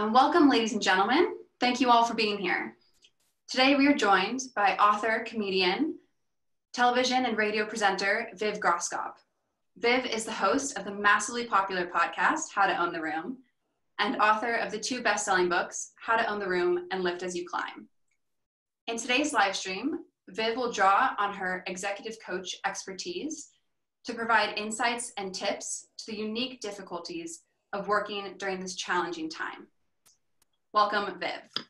Welcome, ladies and gentlemen. Thank you all for being here. Today we are joined by author, comedian, television and radio presenter, Viv Groskop. Viv is the host of the massively popular podcast, How to Own the Room, and author of the two best-selling books, How to Own the Room and Lift As You Climb. In today's live stream, Viv will draw on her executive coach expertise to provide insights and tips to the unique difficulties of working during this challenging time. Welcome, Viv.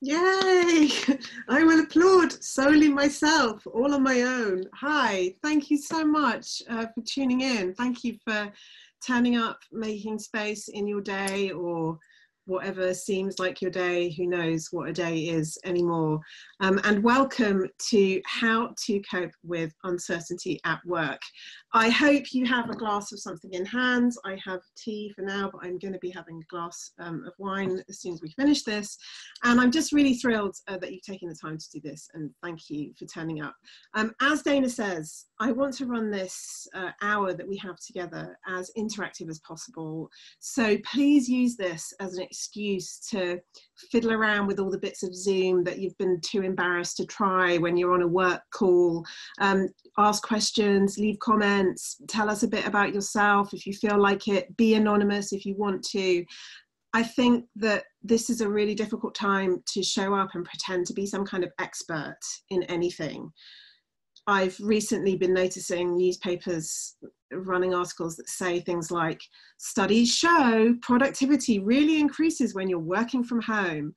Yay! I will applaud solely myself, all on my own. Hi, thank you so much for tuning in. Thank you for turning up, making space in your day or whatever seems like your day. Who knows what a day is anymore. And welcome to How to Cope with Uncertainty at Work. I hope you have a glass of something in hand. I have tea for now, but I'm going to be having a glass of wine as soon as we finish this. And I'm just really thrilled that you've taken the time to do this, and thank you for turning up. As Dana says, I want to run this hour that we have together as interactive as possible. So please use this as an excuse to fiddle around with all the bits of Zoom that you've been too embarrassed to try when you're on a work call. Ask questions, leave comments. Tell us a bit about yourself if you feel like it. Be anonymous if you want to. I think that this is a really difficult time to show up and pretend to be some kind of expert in anything. I've recently been noticing newspapers running articles that say things like, studies show productivity really increases when you're working from home.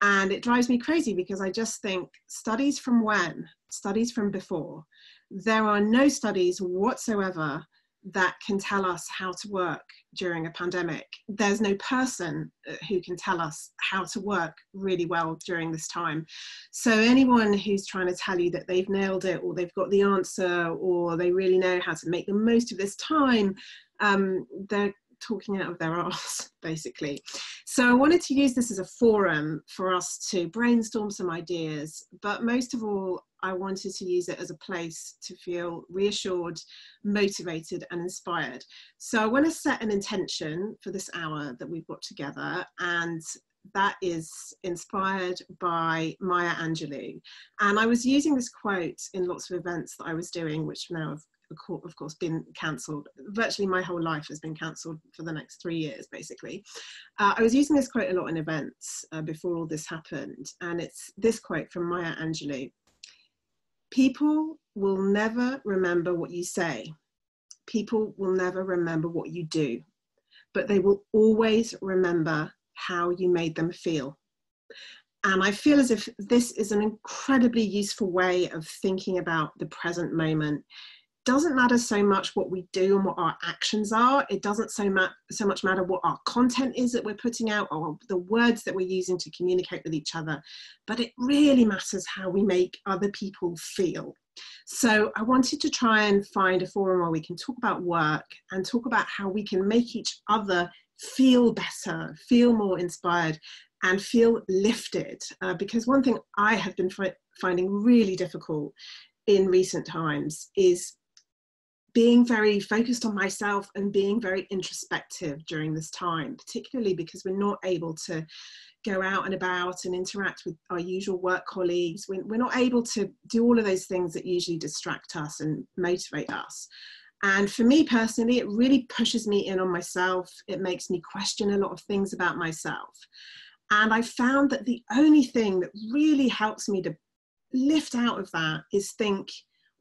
And it drives me crazy because I just think, studies from when? Studies from before. There are no studies whatsoever that can tell us how to work during a pandemic. There's no person who can tell us how to work really well during this time. So anyone who's trying to tell you that they've nailed it or they've got the answer or they really know how to make the most of this time, they're talking out of their arse, basically. So I wanted to use this as a forum for us to brainstorm some ideas, but most of all, I wanted to use it as a place to feel reassured, motivated and inspired. So I want to set an intention for this hour that we've got together, and that is inspired by Maya Angelou. And I was using this quote in lots of events that I was doing, which now have of course been cancelled. Virtually my whole life has been cancelled for the next 3 years, basically. I was using this quote a lot in events before all this happened, and it's this quote from Maya Angelou. People will never remember what you say. People will never remember what you do, but they will always remember how you made them feel. And I feel as if this is an incredibly useful way of thinking about the present moment. Doesn't matter so much what we do and what our actions are. It doesn't so much matter what our content is that we're putting out or the words that we're using to communicate with each other, but it really matters how we make other people feel. So I wanted to try and find a forum where we can talk about work and talk about how we can make each other feel better, feel more inspired and feel lifted. Because one thing I have been finding really difficult in recent times is being very focused on myself and being very introspective during this time, particularly because we're not able to go out and about and interact with our usual work colleagues. We're not able to do all of those things that usually distract us and motivate us. And for me personally, it really pushes me in on myself. It makes me question a lot of things about myself. And I found that the only thing that really helps me to lift out of that is think,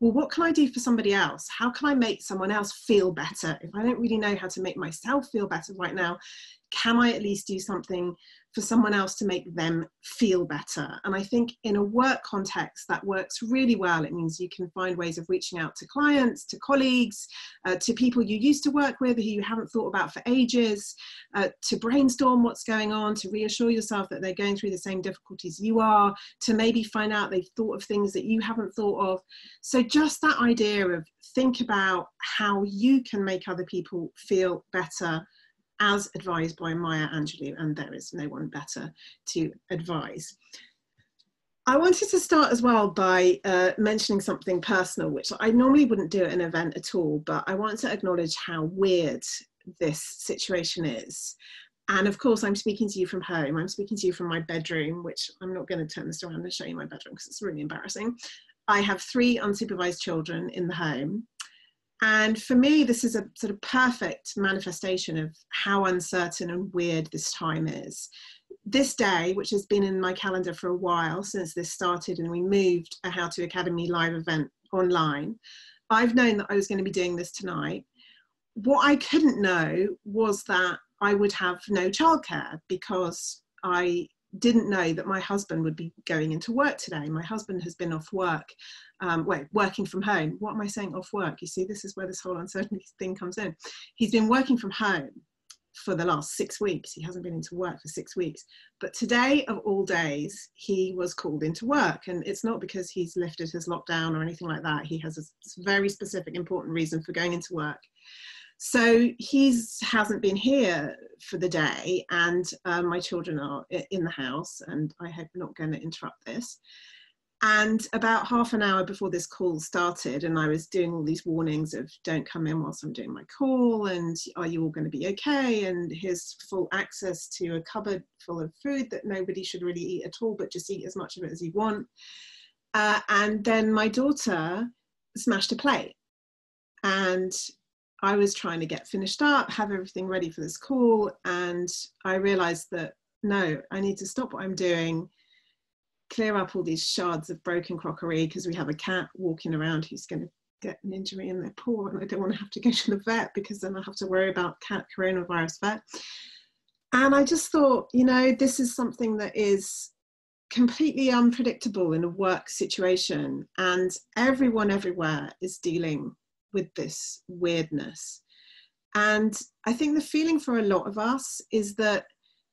well, what can I do for somebody else? How can I make someone else feel better? If I don't really know how to make myself feel better right now, can I at least do something for someone else to make them feel better? And I think in a work context, that works really well. It means you can find ways of reaching out to clients, to colleagues, to people you used to work with who you haven't thought about for ages, to brainstorm what's going on, to reassure yourself that they're going through the same difficulties you are, to maybe find out they've thought of things that you haven't thought of. So just that idea of think about how you can make other people feel better, as advised by Maya Angelou, and there is no one better to advise. I wanted to start as well by mentioning something personal, which I normally wouldn't do at an event at all, but I want to acknowledge how weird this situation is. And of course, I'm speaking to you from home. I'm speaking to you from my bedroom, which I'm not going to turn this around and show you my bedroom because it's really embarrassing. I have 3 unsupervised children in the home. And for me, this is a sort of perfect manifestation of how uncertain and weird this time is. This day, which has been in my calendar for a while since this started and we moved a How to Academy live event online, I've known that I was going to be doing this tonight. What I couldn't know was that I would have no childcare because I didn't know that my husband would be going into work today. My husband has been off work, working from home. What am I saying off work? You see, this is where this whole uncertainty thing comes in. He's been working from home for the last 6 weeks. He hasn't been into work for 6 weeks. But today, of all days, he was called into work. And it's not because he's lifted his lockdown or anything like that. He has a very specific, important reason for going into work. So he hasn't been here for the day, and my children are in the house, and I hope I'm not going to interrupt this. And about half an hour before this call started, and I was doing all these warnings of don't come in whilst I'm doing my call, and are you all going to be okay, and here's full access to a cupboard full of food that nobody should really eat at all, but just eat as much of it as you want. And then my daughter smashed a plate, and I was trying to get finished up, have everything ready for this call, and I realized that, no, I need to stop what I'm doing, clear up all these shards of broken crockery, because we have a cat walking around who's going to get an injury in their paw, and I don't want to have to go to the vet because then I'll have to worry about cat coronavirus vet. And I just thought, you know, this is something that is completely unpredictable in a work situation, and everyone everywhere is dealing with this weirdness. And I think the feeling for a lot of us is that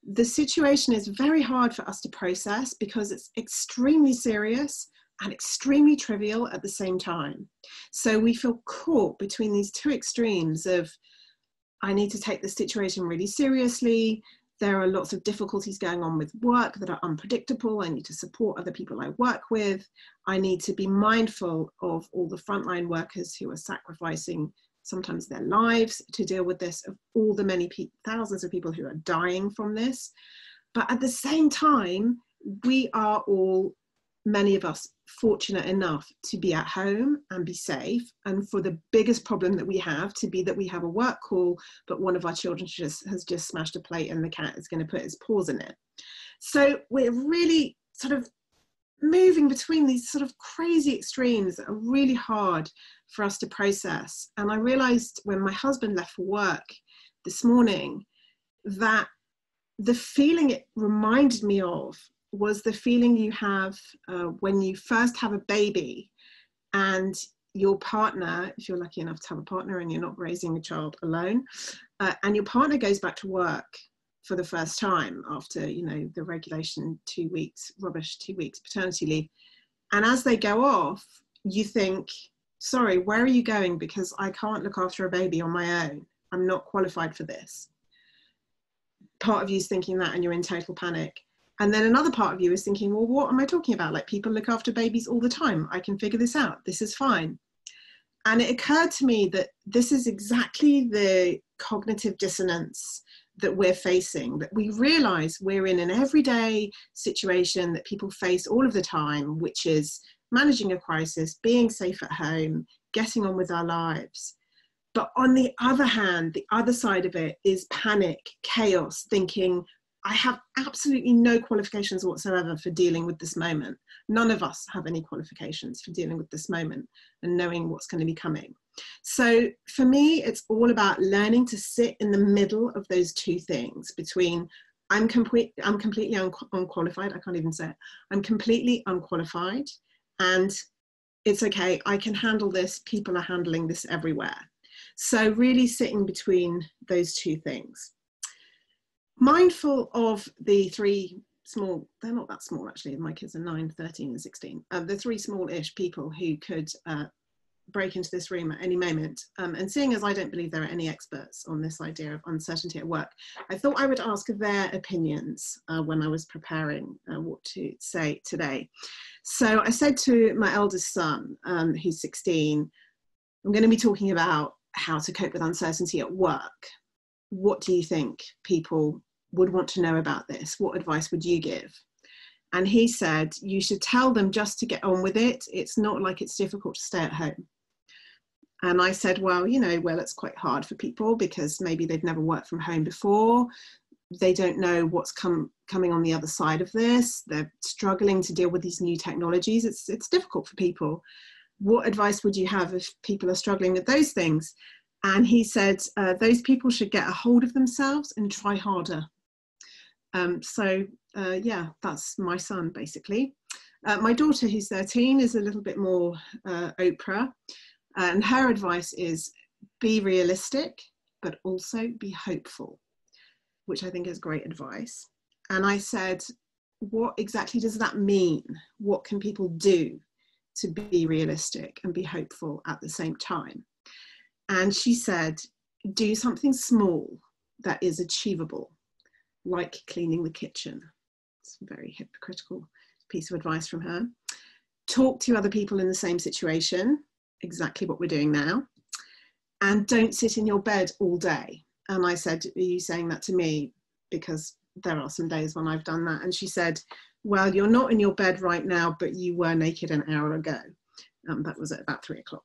the situation is very hard for us to process because it's extremely serious and extremely trivial at the same time. So we feel caught between these 2 extremes of, I need to take the situation really seriously. There are lots of difficulties going on with work that are unpredictable. I need to support other people I work with. I need to be mindful of all the frontline workers who are sacrificing sometimes their lives to deal with this, of all the many thousands of people who are dying from this. But at the same time, we are all, many of us, fortunate enough to be at home and be safe, and for the biggest problem that we have to be that we have a work call but one of our children has just smashed a plate and the cat is going to put his paws in it. So we're really sort of moving between these sort of crazy extremes that are really hard for us to process. And I realized when my husband left for work this morning that the feeling it reminded me of was the feeling you have when you first have a baby and your partner, if you're lucky enough to have a partner and you're not raising a child alone, and your partner goes back to work for the first time after, you know, the regulation 2 weeks, rubbish 2 weeks paternity leave. And as they go off, you think, sorry, where are you going? Because I can't look after a baby on my own. I'm not qualified for this. Part of you is thinking that and you're in total panic. And then another part of you is thinking, well, what am I talking about? Like, people look after babies all the time. I can figure this out. This is fine. And it occurred to me that this is exactly the cognitive dissonance that we're facing, that we realize we're in an everyday situation that people face all of the time, which is managing a crisis, being safe at home, getting on with our lives. But on the other hand, the other side of it is panic, chaos, thinking, I have absolutely no qualifications whatsoever for dealing with this moment. None of us have any qualifications for dealing with this moment and knowing what's going to be coming. So for me, it's all about learning to sit in the middle of those 2 things, between I'm completely unqualified, I can't even say it, I'm completely unqualified, and it's okay, I can handle this, people are handling this everywhere. So really sitting between those 2 things. Mindful of the 3 small, they're not that small actually, my kids are 9, 13 and 16, the 3 small-ish people who could break into this room at any moment, and seeing as I don't believe there are any experts on this idea of uncertainty at work, I thought I would ask their opinions when I was preparing what to say today. So I said to my eldest son, who's 16, I'm going to be talking about how to cope with uncertainty at work. What do you think people would want to know about this. What advice would you give? And he said, you should tell them just to get on with it. It's not like it's difficult to stay at home. And I said, well, you know, well, it's quite hard for people because maybe they've never worked from home before. They don't know what's coming on the other side of this. They're struggling to deal with these new technologies. It's difficult for people. What advice would you have if people are struggling with those things? And he said, those people should get a hold of themselves and try harder. Yeah, that's my son, basically. My daughter, who's 13, is a little bit more Oprah. And her advice is be realistic, but also be hopeful, which I think is great advice. And I said, what exactly does that mean? What can people do to be realistic and be hopeful at the same time? And she said, do something small that is achievable, like cleaning the kitchen. It's a very hypocritical piece of advice from her. Talk to other people in the same situation, exactly what we're doing now. And don't sit in your bed all day. And I said, are you saying that to me? Because there are some days when I've done that. And she said, well, you're not in your bed right now, but you were naked an hour ago. That was at about 3 o'clock.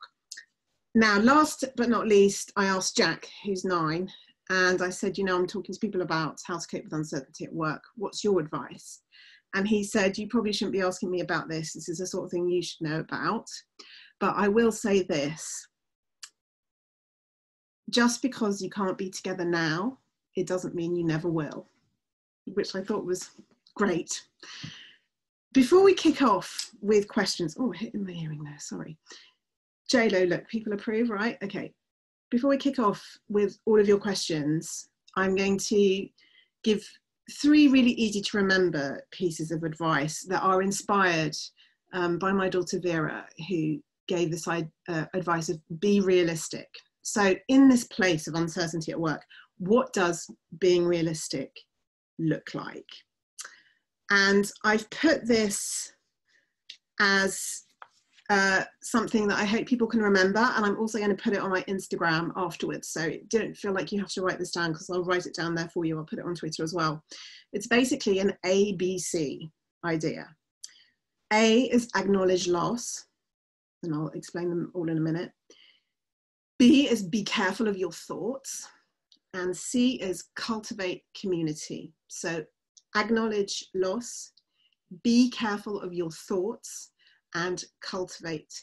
Now, last but not least, I asked Jack, who's 9, and I said, you know, I'm talking to people about how to cope with uncertainty at work. What's your advice? And he said, you probably shouldn't be asking me about this. This is the sort of thing you should know about. But I will say this. Just because you can't be together now, it doesn't mean you never will, which I thought was great. Before we kick off with questions, oh, hitting my earring there, sorry. JLo, look, people approve, right? Okay. Before we kick off with all of your questions, I'm going to give 3 really easy to remember pieces of advice that are inspired by my daughter Vera, who gave this advice of be realistic. So in this place of uncertainty at work, what does being realistic look like? And I've put this as something that I hope people can remember, and I'm also going to put it on my Instagram afterwards, so don't feel like you have to write this down, because I'll write it down there for you. I'll put it on Twitter as well. It's basically an ABC idea. A is acknowledge loss, and I'll explain them all in a minute. B is be careful of your thoughts, and C is cultivate community. So acknowledge loss, be careful of your thoughts, and cultivate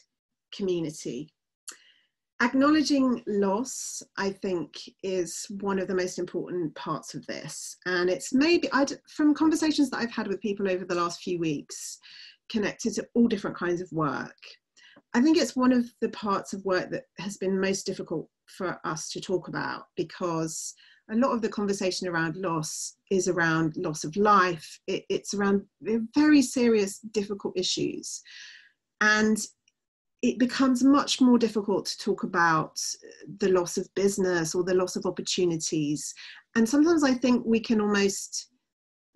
community. Acknowledging loss, I think, is one of the most important parts of this. And it's maybe, from conversations that I've had with people over the last few weeks, connected to all different kinds of work, I think it's one of the parts of work that has been most difficult for us to talk about, because a lot of the conversation around loss is around loss of life. It's around very serious, difficult issues. And it becomes much more difficult to talk about the loss of business or the loss of opportunities. And sometimes I think we can almost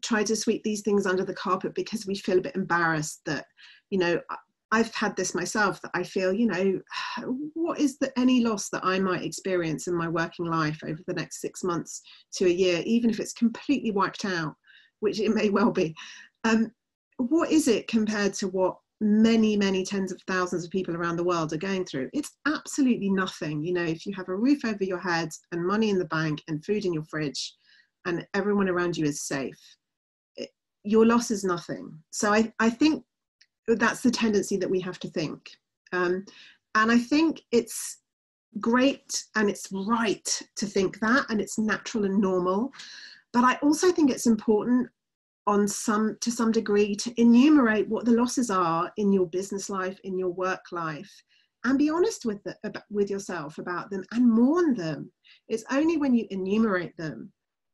try to sweep these things under the carpet because we feel a bit embarrassed that, you know, I've had this myself, that I feel, you know, what is any loss that I might experience in my working life over the next 6 months to a year, even if it's completely wiped out, which it may well be. What is it compared to what many, many tens of thousands of people around the world are going through? It's absolutely nothing. You know, if you have a roof over your head and money in the bank and food in your fridge and everyone around you is safe, your loss is nothing. So I think that's the tendency that we have to think. And I think it's great and it's right to think that, and it's natural and normal. But I also think it's important to some degree to enumerate what the losses are in your business life, in your work life, and be honest with yourself about them and mourn them. It's only when you enumerate them,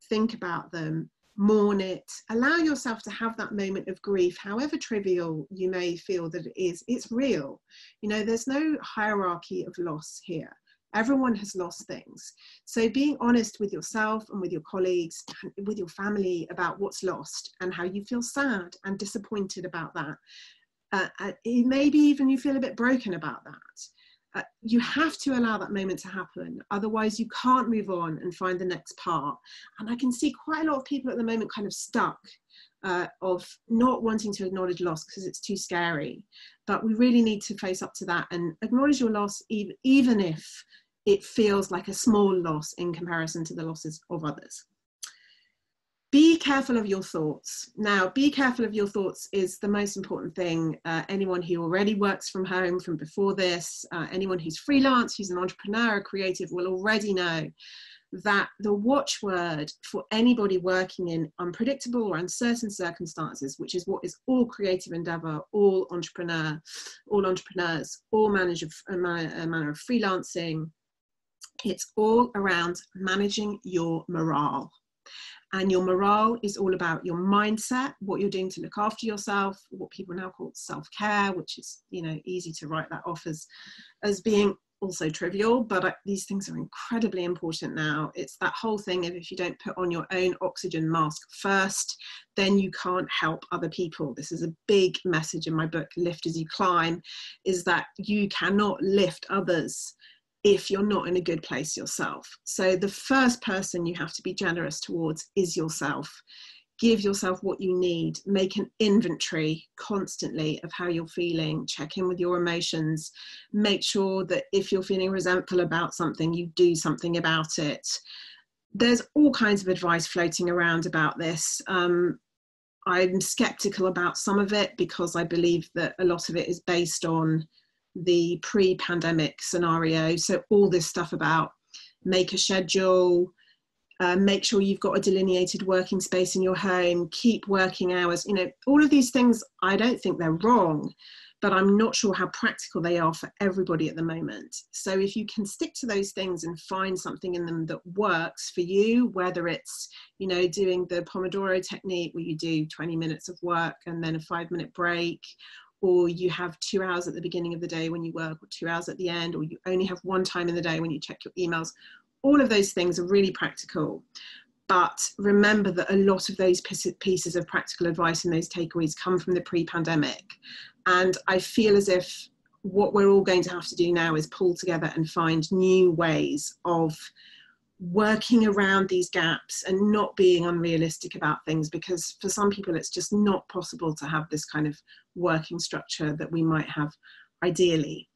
think about them, mourn it, allow yourself to have that moment of grief, however trivial you may feel that it is. It's real. You know, there's no hierarchy of loss here. Everyone has lost things. So being honest with yourself and with your colleagues and with your family about what's lost and how you feel sad and disappointed about that. Maybe even you feel a bit broken about that. You have to allow that moment to happen. Otherwise you can't move on and find the next part. And I can see quite a lot of people at the moment kind of stuck of not wanting to acknowledge loss because it's too scary. But we really need to face up to that and acknowledge your loss, even if it feels like a small loss in comparison to the losses of others. Be careful of your thoughts. Now, be careful of your thoughts is the most important thing. Anyone who already works from home from before this, anyone who's freelance, who's an entrepreneur or creative will already know that the watchword for anybody working in unpredictable or uncertain circumstances, which is what is all creative endeavor, all entrepreneurs, all manner of freelancing, it's all around managing your morale. And your morale is all about your mindset, what you're doing to look after yourself, what people now call self-care, which is, you know, easy to write that off as being also trivial, but these things are incredibly important now. It's that whole thing of if you don't put on your own oxygen mask first, then you can't help other people. This is a big message in my book, Lift As You Climb, is that you cannot lift others if you're not in a good place yourself. So the first person you have to be generous towards is yourself. Give yourself what you need. Make an inventory constantly of how you're feeling. Check in with your emotions. Make sure that if you're feeling resentful about something, you do something about it. There's all kinds of advice floating around about this. I'm skeptical about some of it because I believe that a lot of it is based on the pre-pandemic scenario. So all this stuff about make a schedule, make sure you've got a delineated working space in your home, keep working hours, you know, all of these things, I don't think they're wrong, but I'm not sure how practical they are for everybody at the moment. So if you can stick to those things and find something in them that works for you, whether it's, you know, doing the Pomodoro technique where you do 20 minutes of work and then a 5-minute break, or you have 2 hours at the beginning of the day when you work, or 2 hours at the end, or you only have one time in the day when you check your emails. All of those things are really practical. But remember that a lot of those pieces of practical advice and those takeaways come from the pre-pandemic. And I feel as if what we're all going to have to do now is pull together and find new ways of working around these gaps and not being unrealistic about things, because for some people it's just not possible to have this kind of working structure that we might have ideally.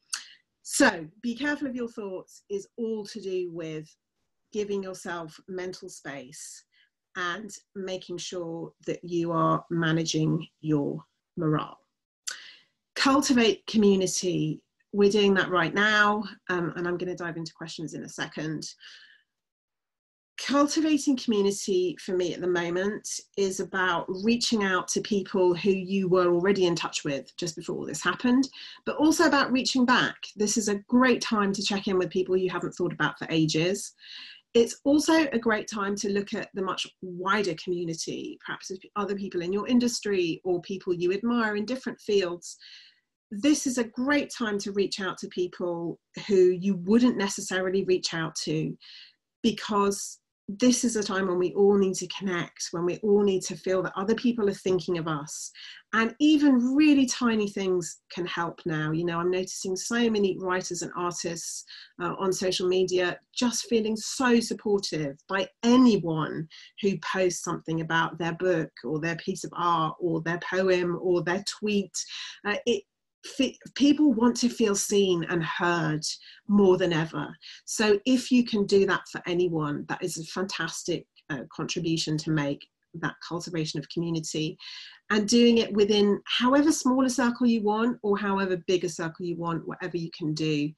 So be careful of your thoughts is all to do with giving yourself mental space and making sure that you are managing your morale. Cultivate community. We're doing that right now, and I'm going to dive into questions in a second. Cultivating community for me at the moment is about reaching out to people who you were already in touch with just before all this happened, but also about reaching back. This is a great time to check in with people you haven't thought about for ages. It's also a great time to look at the much wider community, perhaps other people in your industry or people you admire in different fields. This is a great time to reach out to people who you wouldn't necessarily reach out to, because this is a time when we all need to connect, when we all need to feel that other people are thinking of us. And even really tiny things can help now. You know, I'm noticing so many writers and artists on social media just feeling so supportive by anyone who posts something about their book or their piece of art or their poem or their tweet. People want to feel seen and heard more than ever. So if you can do that for anyone, that is a fantastic contribution to make, that cultivation of community, and doing it within however small a circle you want or however big a circle you want. Whatever you can do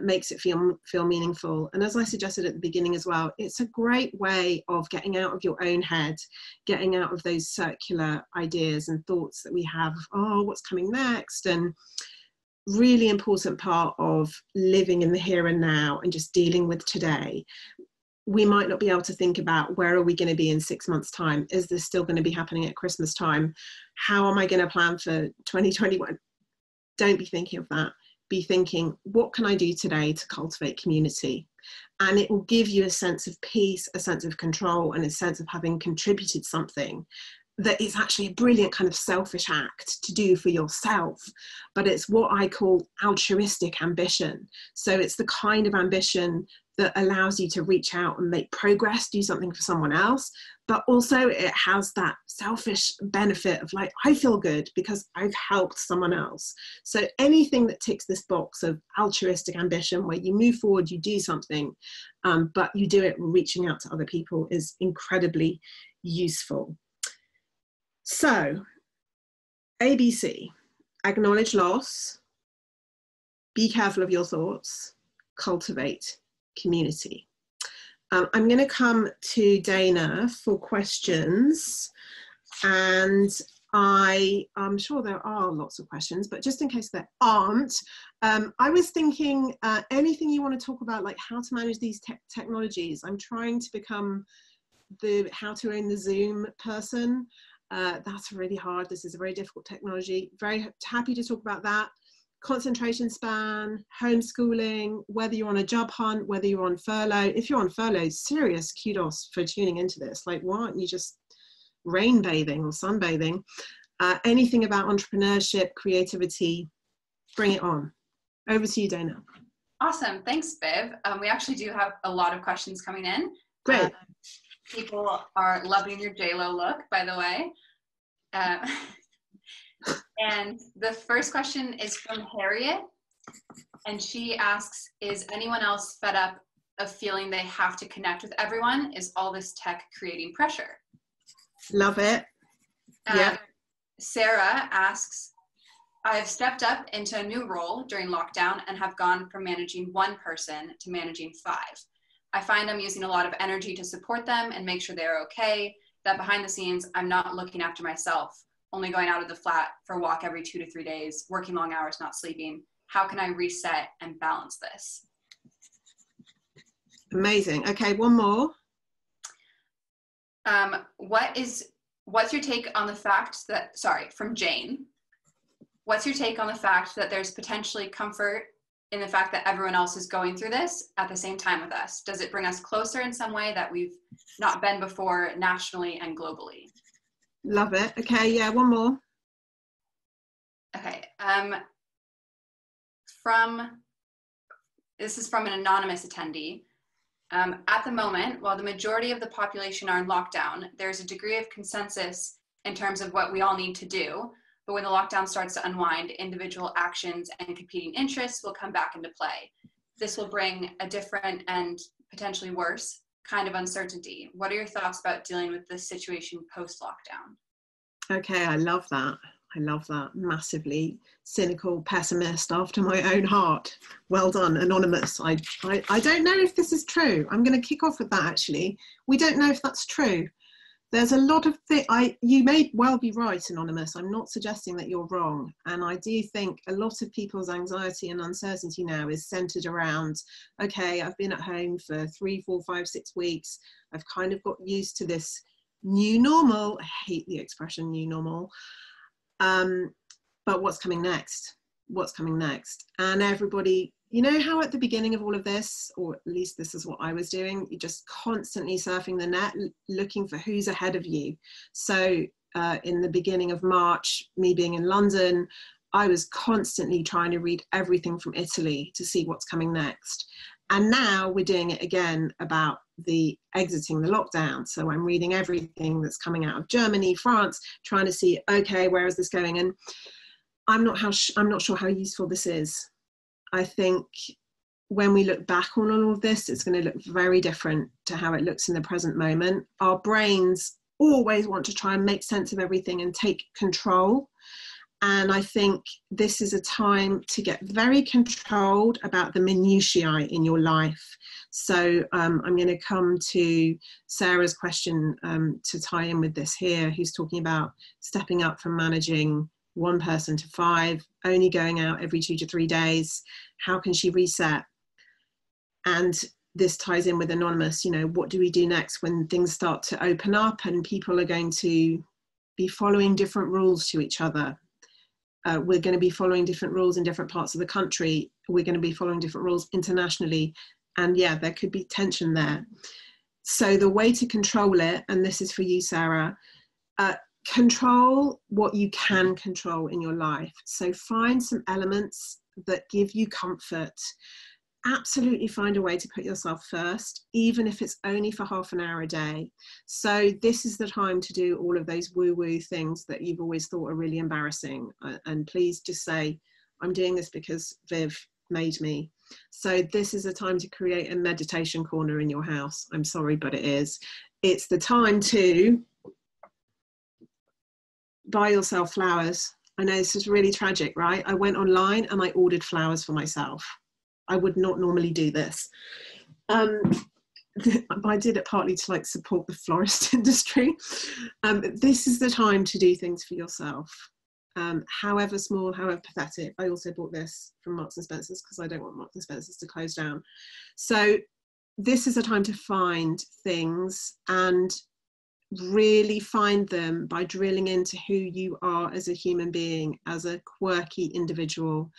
makes it feel meaningful. And as I suggested at the beginning as well, it's a great way of getting out of your own head, getting out of those circular ideas and thoughts that we have of, oh, what's coming next? And really important part of living in the here and now and just dealing with today. We might not be able to think about where are we going to be in 6 months' time? Is this still going to be happening at Christmas time? How am I going to plan for 2021? Don't be thinking of that. Be thinking, what can I do today to cultivate community? And it will give you a sense of peace, a sense of control, and a sense of having contributed something. that it's actually a brilliant kind of selfish act to do for yourself, but it's what I call altruistic ambition. So it's the kind of ambition that allows you to reach out and make progress, do something for someone else, but also it has that selfish benefit of like, I feel good because I've helped someone else. So anything that ticks this box of altruistic ambition, where you move forward, you do something, but you do it reaching out to other people, is incredibly useful. So ABC, acknowledge loss, be careful of your thoughts, cultivate community. I'm going to come to Dana for questions, and I'm sure there are lots of questions, but just in case there aren't, I was thinking anything you want to talk about, like how to manage these technologies. I'm trying to become the How to Own the Zoom person. That's really hard. This is a very difficult technology. Very happy to talk about that. Concentration span, homeschooling, whether you're on a job hunt, whether you're on furlough. If you're on furlough, serious kudos for tuning into this. Like, why aren't you just rain bathing or sunbathing? Anything about entrepreneurship, creativity, bring it on. Over to you, Dana. Awesome. Thanks, Viv. We actually do have a lot of questions coming in. Great. People are loving your JLo look, by the way. And the first question is from Harriet, and she asks, is anyone else fed up of feeling they have to connect with everyone? Is all this tech creating pressure? Love it. Yeah. Sarah asks, I've stepped up into a new role during lockdown and have gone from managing one person to managing 5. I find I'm using a lot of energy to support them and make sure they're okay, that behind the scenes, I'm not looking after myself. Only going out of the flat for a walk every 2 to 3 days, working long hours, not sleeping. How can I reset and balance this? Amazing. Okay, one more. What's your take on the fact that, sorry, from Jane. What's your take on the fact that there's potentially comfort in the fact that everyone else is going through this at the same time with us? Does it bring us closer in some way that we've not been before nationally and globally? Love it. Okay, yeah, one more. Okay, this is from an anonymous attendee. At the moment, while the majority of the population are in lockdown, there's a degree of consensus in terms of what we all need to do, but when the lockdown starts to unwind, individual actions and competing interests will come back into play. This will bring a different and potentially worse kind of uncertainty. What are your thoughts about dealing with this situation post-lockdown? Okay, I love that. I love that. Massively cynical pessimist after my own heart. Well done, anonymous. I don't know if this is true. I'm going to kick off with that, actually. We don't know if that's true. There's a lot of things, you may well be right, anonymous. I'm not suggesting that you're wrong. And I do think a lot of people's anxiety and uncertainty now is centered around, okay, I've been at home for 3, 4, 5, 6 weeks. I've kind of got used to this new normal. I hate the expression new normal. But what's coming next? What's coming next? And everybody, you know how at the beginning of all of this, or at least this is what I was doing, you're just constantly surfing the net, looking for who's ahead of you. So in the beginning of March, me being in London, I was constantly trying to read everything from Italy to see what's coming next. And now we're doing it again about the exiting the lockdown. So I'm reading everything that's coming out of Germany, France, trying to see, okay, where is this going? And I'm not sure how useful this is. I think when we look back on all of this, it's going to look very different to how it looks in the present moment. Our brains always want to try and make sense of everything and take control. And I think this is a time to get very controlled about the minutiae in your life. So I'm going to come to Sarah's question to tie in with this here, who's talking about stepping up from managing one person to 5, only going out every 2 to 3 days. How can she reset? And this ties in with anonymous, you know, what do we do next when things start to open up and people are going to be following different rules to each other? We're going to be following different rules in different parts of the country. We're going to be following different rules internationally. And yeah, there could be tension there. So the way to control it, and this is for you, Sarah, Control what you can control in your life. So find some elements that give you comfort. Absolutely find a way to put yourself first, even if it's only for half an hour a day. So this is the time to do all of those woo-woo things that you've always thought are really embarrassing. And please just say, I'm doing this because Viv made me. So this is a time to create a meditation corner in your house. I'm sorry, but it is. It's the time to buy yourself flowers. I know this is really tragic, right? I went online and I ordered flowers for myself. I would not normally do this. I did it partly to like support the florist industry. This is the time to do things for yourself. However small, however pathetic. I also bought this from Marks and Spencer's because I don't want Marks and Spencer's to close down. So this is a time to find things and really find them by drilling into who you are as a human being, as a quirky individual.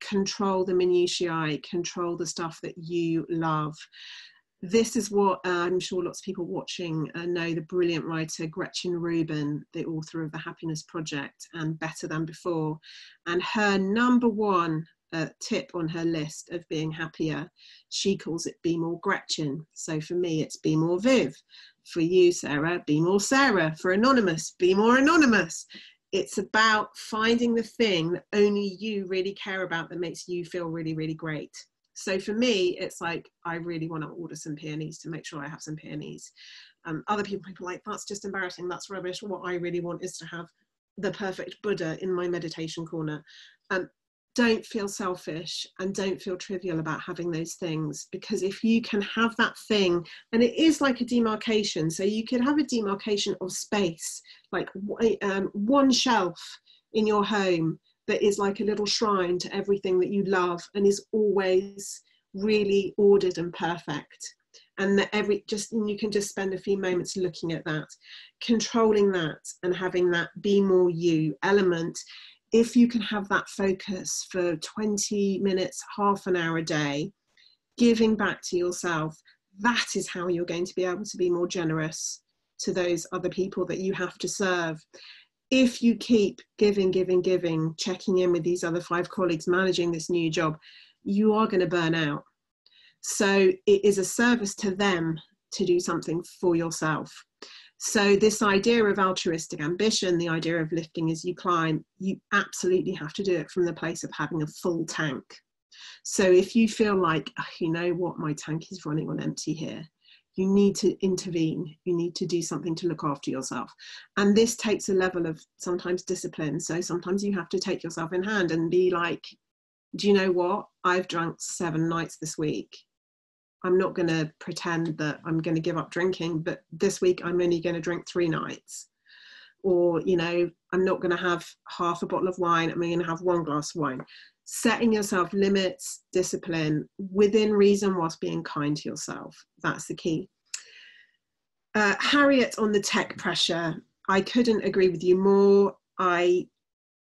Control the minutiae, control the stuff that you love. This is what I'm sure lots of people watching know the brilliant writer Gretchen Rubin, the author of The Happiness Project and Better Than Before. And her number one tip on her list of being happier, she calls it be more Gretchen. So for me, it's be more Viv. For you, Sarah, be more Sarah. For Anonymous, be more Anonymous. It's about finding the thing that only you really care about that makes you feel really, really great. So for me, it's like, I really want to order some peonies to make sure I have some peonies. Other people are like, that's just embarrassing, that's rubbish. What I really want is to have the perfect Buddha in my meditation corner. Don't feel selfish and don't feel trivial about having those things, because if you can have that thing, and it is like a demarcation. So you could have a demarcation of space, like one shelf in your home that is like a little shrine to everything that you love and is always really ordered and perfect. And that you can just spend a few moments looking at that, controlling that and having that be more you element. If you can have that focus for 20 minutes, half an hour a day, giving back to yourself, that is how you're going to be able to be more generous to those other people that you have to serve. If you keep giving, giving, giving, checking in with these other 5 colleagues, managing this new job, you are going to burn out. So it is a service to them to do something for yourself. So this idea of altruistic ambition, the idea of lifting as you climb, you absolutely have to do it from the place of having a full tank. So if you feel like, oh, you know what, my tank is running on empty here, you need to intervene. You need to do something to look after yourself. And this takes a level of sometimes discipline. So sometimes you have to take yourself in hand and be like, do you know what? I've drunk 7 nights this week. I'm not going to pretend that I'm going to give up drinking, but this week I'm only going to drink 3 nights. Or, you know, I'm not going to have half a bottle of wine. I'm going to have 1 glass of wine. Setting yourself limits, discipline, within reason whilst being kind to yourself. That's the key. Harriet on the tech pressure. I couldn't agree with you more. I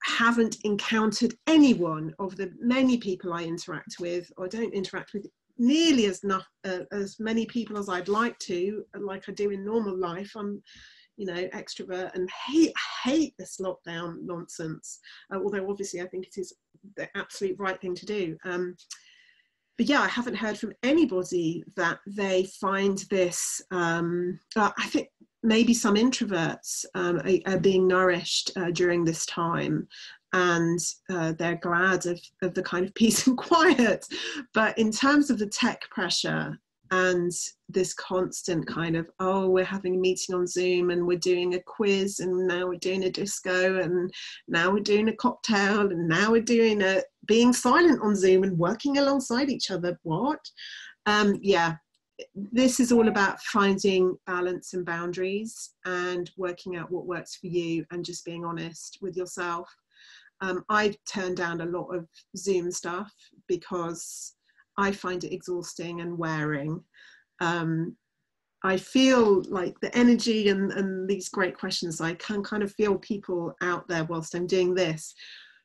haven't encountered anyone of the many people I interact with, or don't interact with nearly as many people as I'd like to, like I do in normal life. I'm, you know, extrovert and hate this lockdown nonsense. Although obviously I think it is the absolute right thing to do. But yeah, I haven't heard from anybody that they find this, I think maybe some introverts are being nourished during this time, and they're glad of the kind of peace and quiet. But in terms of the tech pressure and this constant kind of, oh, we're having a meeting on Zoom and we're doing a quiz and now we're doing a disco and now we're doing a cocktail and now we're doing a being silent on Zoom and working alongside each other, what? Yeah, this is all about finding balance and boundaries and working out what works for you and just being honest with yourself. I've turned down a lot of Zoom stuff because I find it exhausting and wearing. I feel like the energy and these great questions, I can kind of feel people out there whilst I'm doing this.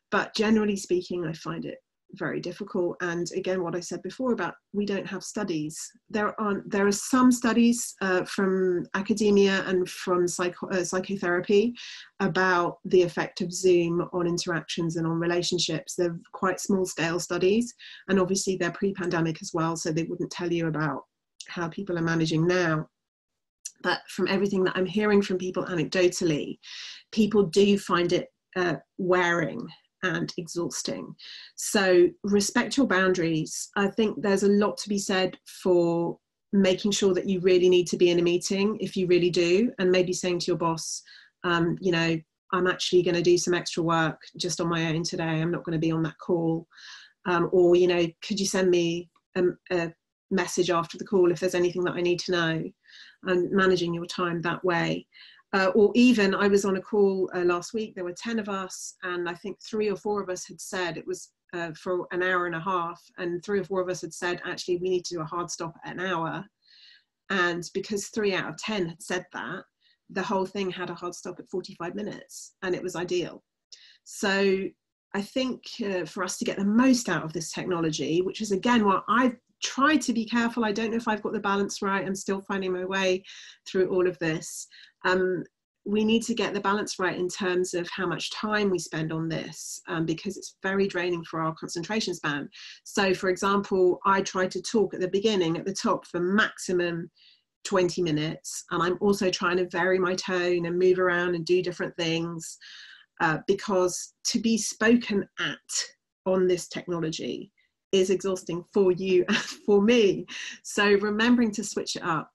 But generally speaking, I find it very difficult. And again, what I said before about we don't have studies. There are some studies from academia and from psychotherapy about the effect of Zoom on interactions and on relationships. They're quite small scale studies, and obviously they're pre-pandemic as well, so they wouldn't tell you about how people are managing now. But from everything that I'm hearing from people anecdotally, people do find it wearing and exhausting. So respect your boundaries. I think there's a lot to be said for making sure that you really need to be in a meeting if you really do, and maybe saying to your boss, you know, I'm actually going to do some extra work just on my own today. I'm not going to be on that call. Or, you know, could you send me a message after the call if there's anything that I need to know? And managing your time that way. Or even, I was on a call last week, there were 10 of us, and I think 3 or 4 of us had said, it was for an hour and a half, and 3 or 4 of us had said, actually, we need to do a hard stop at an hour. And because 3 out of 10 had said that, the whole thing had a hard stop at 45 minutes, and it was ideal. So I think for us to get the most out of this technology, which is again what I've tried to be careful, I don't know if I've got the balance right, I'm still finding my way through all of this. We need to get the balance right in terms of how much time we spend on this, because it's very draining for our concentration span. So for example, I try to talk at the beginning, at the top, for maximum 20 minutes, and I'm also trying to vary my tone and move around and do different things, because to be spoken at on this technology is exhausting for you and for me. So remembering to switch it up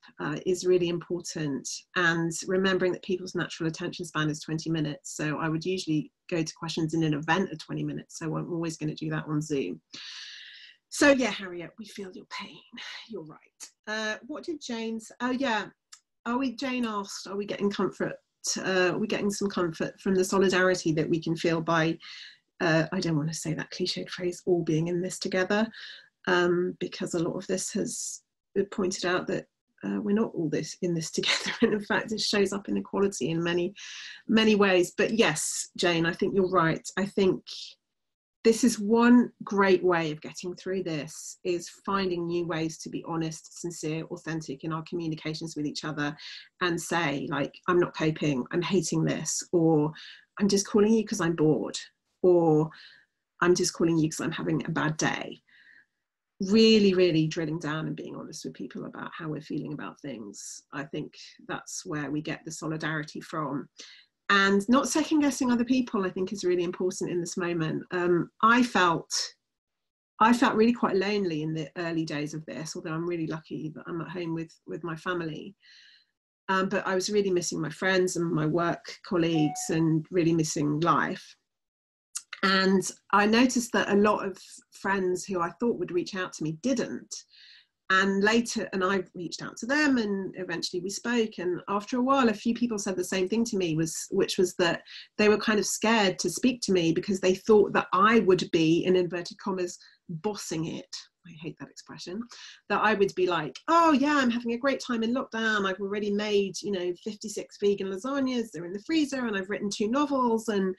is really important, and remembering that people's natural attention span is 20 minutes. So I would usually go to questions in an event of 20 minutes. So I'm always going to do that on Zoom. So yeah, Harriet, we feel your pain. You're right. What did Jane's, oh yeah. Jane asked, are we getting comfort? Are we getting some comfort from the solidarity that we can feel by I don't want to say that cliched phrase, all being in this together, because a lot of this has pointed out that we're not all this in this together, and in fact it shows up inequality in many, many ways. But yes, Jane, I think you're right. I think this is one great way of getting through this, is finding new ways to be honest, sincere, authentic in our communications with each other, and say, like, I'm not coping, I'm hating this, or I'm just calling you because I'm bored, or I'm just calling you because I'm having a bad day. Really, really drilling down and being honest with people about how we're feeling about things. I think that's where we get the solidarity from. And not second guessing other people, I think, is really important in this moment. I felt really quite lonely in the early days of this, although I'm really lucky that I'm at home with my family. But I was really missing my friends and my work colleagues, and really missing life. And I noticed that a lot of friends who I thought would reach out to me didn't. And later, and I reached out to them, and eventually we spoke. And after a while, a few people said the same thing to me, which was that they were kind of scared to speak to me because they thought that I would be, in inverted commas, bossing it. I hate that expression. That I would be like, oh yeah, I'm having a great time in lockdown. I've already made, you know, 56 vegan lasagnas. They're in the freezer, and I've written 2 novels. And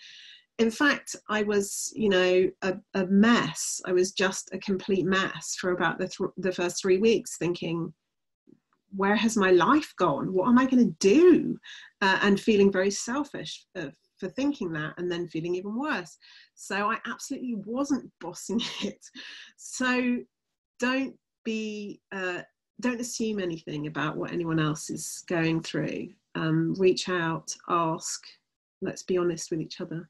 in fact, I was, you know, a mess. I was just a complete mess for about the first 3 weeks, thinking, where has my life gone? What am I going to do? And feeling very selfish for thinking that, and then feeling even worse. So I absolutely wasn't bossing it. So don't be, don't assume anything about what anyone else is going through. Reach out, ask, let's be honest with each other.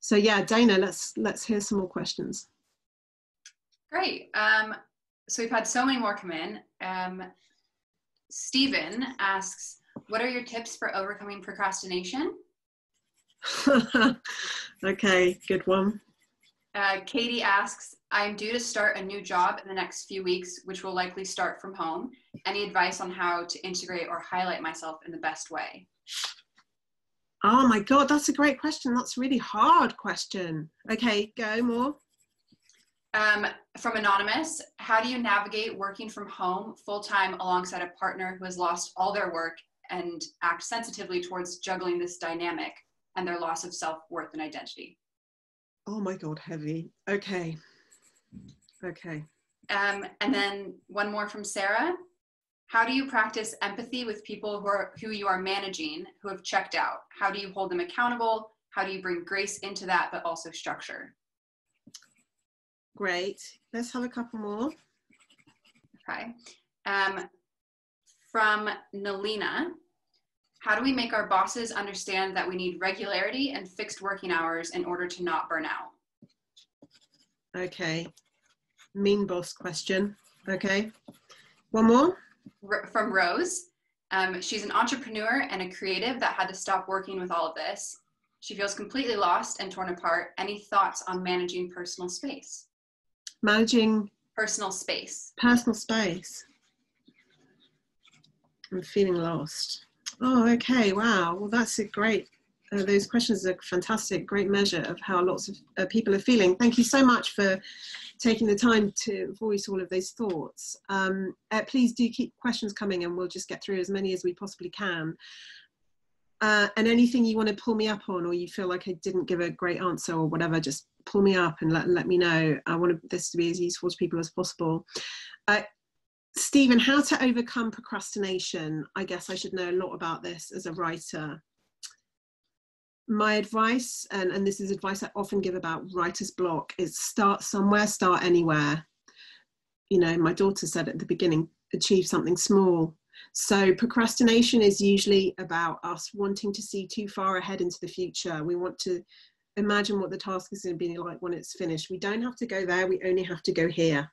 So yeah, Dana, let's hear some more questions. Great. So we've had so many more come in. Stephen asks, what are your tips for overcoming procrastination? Okay, good one. Katie asks, I'm due to start a new job in the next few weeks, which will likely start from home. Any advice on how to integrate or highlight myself in the best way? Oh my God, that's a great question. That's a really hard question. Okay, go more. From Anonymous, how do you navigate working from home full-time alongside a partner who has lost all their work and act sensitively towards juggling this dynamic and their loss of self-worth and identity? Oh my God, heavy. Okay. Okay. And then one more from Sarah. How do you practice empathy with people who you are managing, who have checked out? How do you hold them accountable? How do you bring grace into that, but also structure? Great. Let's have a couple more. Okay. From Nalina. How do we make our bosses understand that we need regularity and fixed working hours in order to not burn out? Okay. Mean boss question. Okay. One more. From Rose. She's an entrepreneur and a creative that had to stop working with all of this. She feels completely lost and torn apart. Any thoughts on managing personal space? Managing? Personal space. Personal space. I'm feeling lost. Oh, okay. Wow. Well, that's a great, those questions are fantastic, great measure of how lots of people are feeling. Thank you so much for taking the time to voice all of those thoughts. Please do keep questions coming and we'll just get through as many as we possibly can. And anything you want to pull me up on, or you feel like I didn't give a great answer or whatever, just pull me up and let me know. I want this to be as useful to people as possible. Stephen, how to overcome procrastination. I guess I should know a lot about this as a writer. My advice, and this is advice I often give about writer's block, is start somewhere, start anywhere. You know, my daughter said at the beginning, achieve something small. So procrastination is usually about us wanting to see too far ahead into the future. We want to imagine what the task is going to be like when it's finished. We don't have to go there, we only have to go here.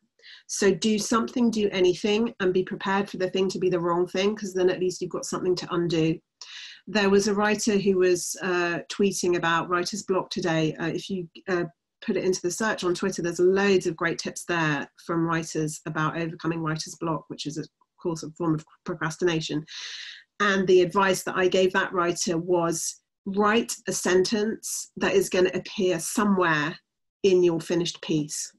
So do something, do anything, and be prepared for the thing to be the wrong thing, because then at least you've got something to undo. There was a writer who was tweeting about writer's block today. If you put it into the search on Twitter, there's loads of great tips there from writers about overcoming writer's block, which is a course of form of procrastination. And the advice that I gave that writer was, write a sentence that is going to appear somewhere in your finished piece.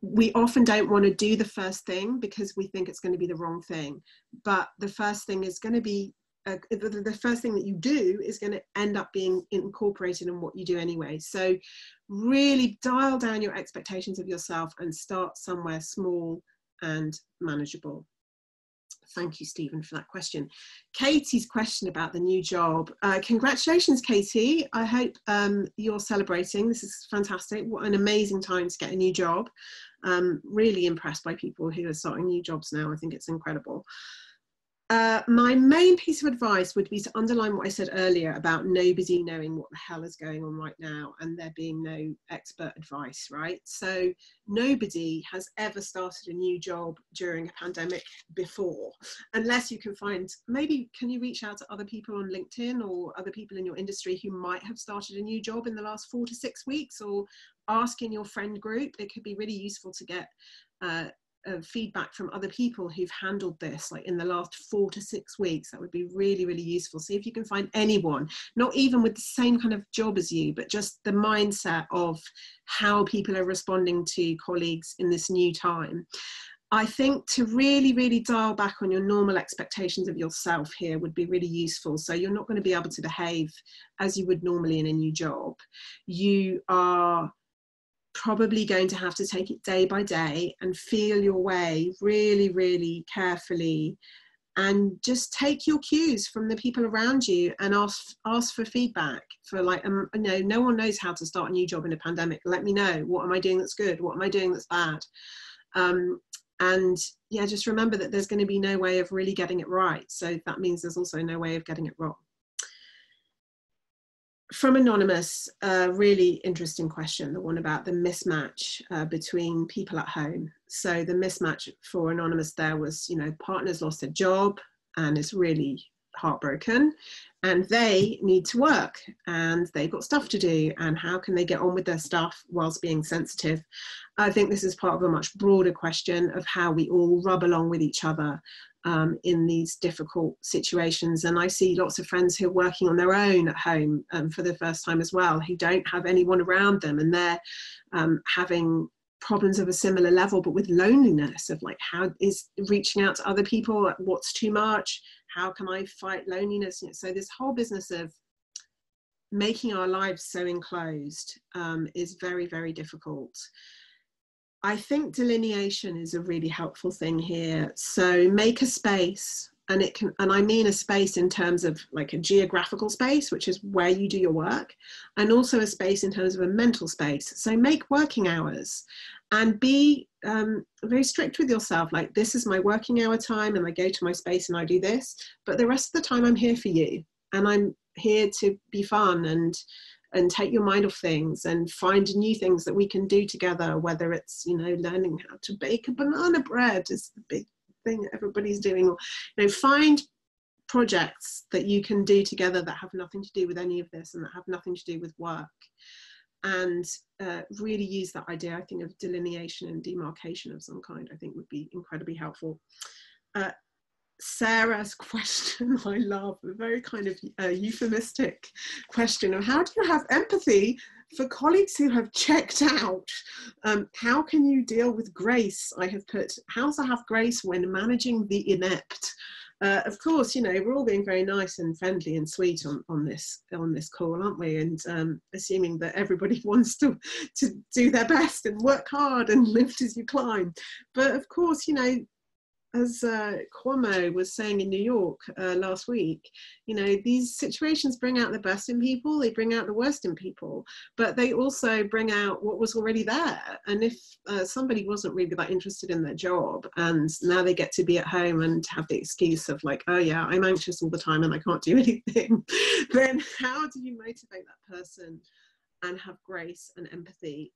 We often don't want to do the first thing because we think it's going to be the wrong thing. But the first thing is going to be, the first thing that you do is going to end up being incorporated in what you do anyway. So really dial down your expectations of yourself and start somewhere small and manageable. Thank you, Stephen, for that question. Katie's question about the new job. Congratulations, Katie. I hope you're celebrating. This is fantastic. What an amazing time to get a new job. Really impressed by people who are starting new jobs now. I think it's incredible. My main piece of advice would be to underline what I said earlier about nobody knowing what the hell is going on right now and there being no expert advice, right? So nobody has ever started a new job during a pandemic before, unless you can find, maybe can you reach out to other people on LinkedIn or other people in your industry who might have started a new job in the last 4 to 6 weeks, or ask in your friend group. It could be really useful to get feedback from other people who've handled this, like in the last 4 to 6 weeks. That would be really, really useful. See if you can find anyone, not even with the same kind of job as you, but just the mindset of how people are responding to colleagues in this new time. I think to really, really dial back on your normal expectations of yourself here would be really useful. So you're not going to be able to behave as you would normally in a new job. You are probably going to have to take it day by day and feel your way really, really carefully, and just take your cues from the people around you and ask for feedback. For like, you know, no one knows how to start a new job in a pandemic. Let me know, what am I doing that's good? What am I doing that's bad? And yeah, just remember that there's going to be no way of really getting it right. So that means there's also no way of getting it wrong. From Anonymous, a really interesting question, the one about the mismatch between people at home. So the mismatch for Anonymous there was, you know, partner's lost their job and is really heartbroken, and they need to work and they've got stuff to do, and how can they get on with their stuff whilst being sensitive? I think this is part of a much broader question of how we all rub along with each other in these difficult situations. And I see lots of friends who are working on their own at home for the first time as well, who don't have anyone around them, and they're having problems of a similar level, but with loneliness of like, how is reaching out to other people, what's too much, how can I fight loneliness? So this whole business of making our lives so enclosed is very, very difficult. I think delineation is a really helpful thing here. So make a space, and it can, and I mean a space in terms of like a geographical space, which is where you do your work, and also a space in terms of a mental space. So make working hours and be very strict with yourself. Like, this is my working hour time, and I go to my space and I do this, but the rest of the time I'm here for you, and I'm here to be fun and take your mind off things and find new things that we can do together, whether it's, you know, learning how to bake a banana bread is the big thing that everybody's doing, or, you know, find projects that you can do together that have nothing to do with any of this and that have nothing to do with work. And really use that idea, I think, of delineation and demarcation of some kind. I think would be incredibly helpful. Sarah's question, I love, a very kind of euphemistic question of how do you have empathy for colleagues who have checked out? How can you deal with grace? I have put, how to have grace when managing the inept. Of course, you know, we're all being very nice and friendly and sweet on this call, aren't we? And assuming that everybody wants to do their best and work hard and lift as you climb. But of course, you know, as Cuomo was saying in New York last week, you know, these situations bring out the best in people, they bring out the worst in people, but they also bring out what was already there. And if somebody wasn't really that interested in their job, and now they get to be at home and have the excuse of like, oh yeah, I'm anxious all the time and I can't do anything, then how do you motivate that person and have grace and empathy?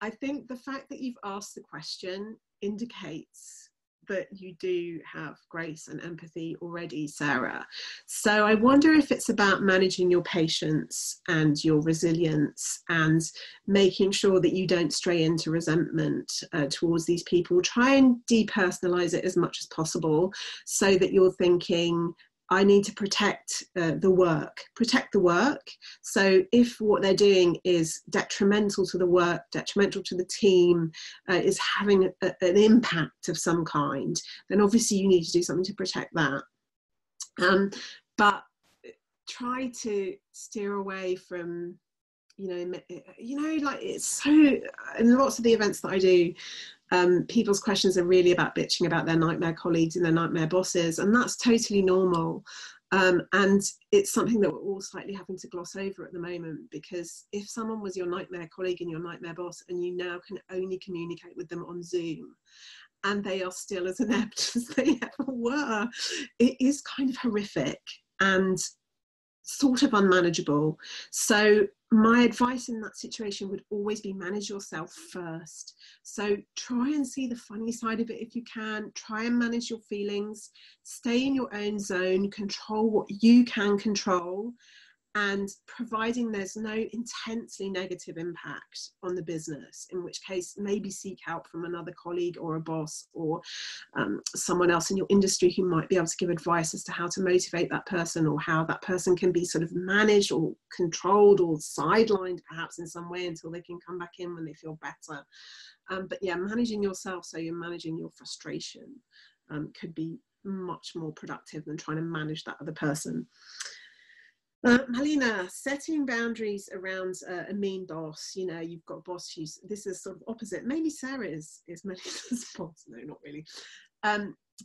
I think the fact that you've asked the question indicates that you do have grace and empathy already, Sarah. So I wonder if it's about managing your patience and your resilience and making sure that you don't stray into resentment towards these people. Try and depersonalize it as much as possible so that you're thinking, I need to protect the work. So if what they're doing is detrimental to the work, detrimental to the team, is having an impact of some kind, then obviously you need to do something to protect that. But try to steer away from, you know, like, it's so, in lots of the events that I do, people's questions are really about bitching about their nightmare colleagues and their nightmare bosses, and that's totally normal. And it's something that we're all slightly having to gloss over at the moment, because if someone was your nightmare colleague and your nightmare boss, and you now can only communicate with them on Zoom, and they are still as inept as they ever were, it is kind of horrific and sort of unmanageable. So my advice in that situation would always be manage yourself first. So try and see the funny side of it if you can. Try and manage your feelings. Stay in your own zone. Control what you can control. And providing there's no intensely negative impact on the business, in which case maybe seek help from another colleague or a boss or someone else in your industry who might be able to give advice as to how to motivate that person, or how that person can be sort of managed or controlled or sidelined perhaps in some way until they can come back in when they feel better. But yeah, managing yourself so you're managing your frustration could be much more productive than trying to manage that other person. Malina, setting boundaries around a mean boss. You know, you've got a boss who's, this is sort of opposite. Maybe Sarah is Malina's boss. No, not really.